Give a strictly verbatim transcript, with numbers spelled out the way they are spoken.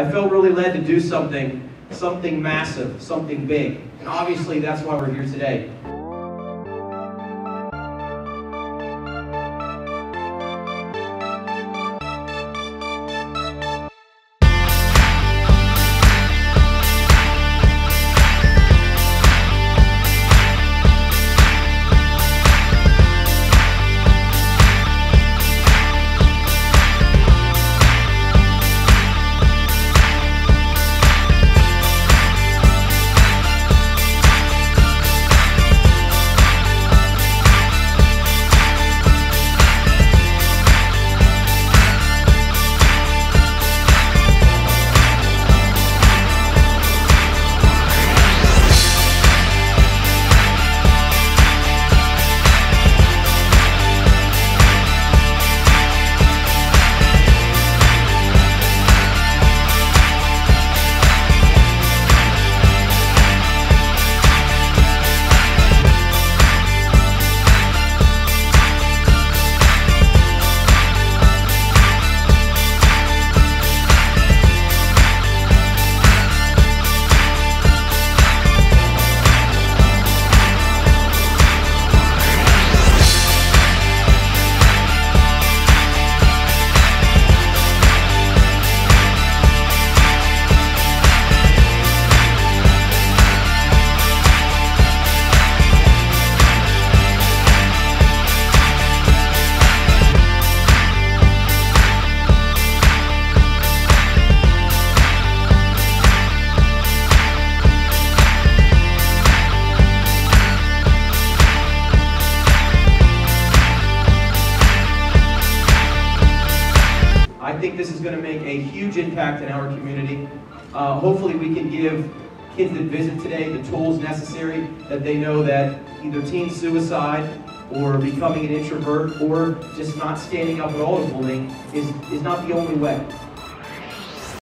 I felt really led to do something, something massive, something big. And obviously that's why we're here today. I think this is going to make a huge impact in our community. Uh, hopefully we can give kids that visit today the tools necessary that they know that either teen suicide or becoming an introvert or just not standing up at all to bullying is, is not the only way.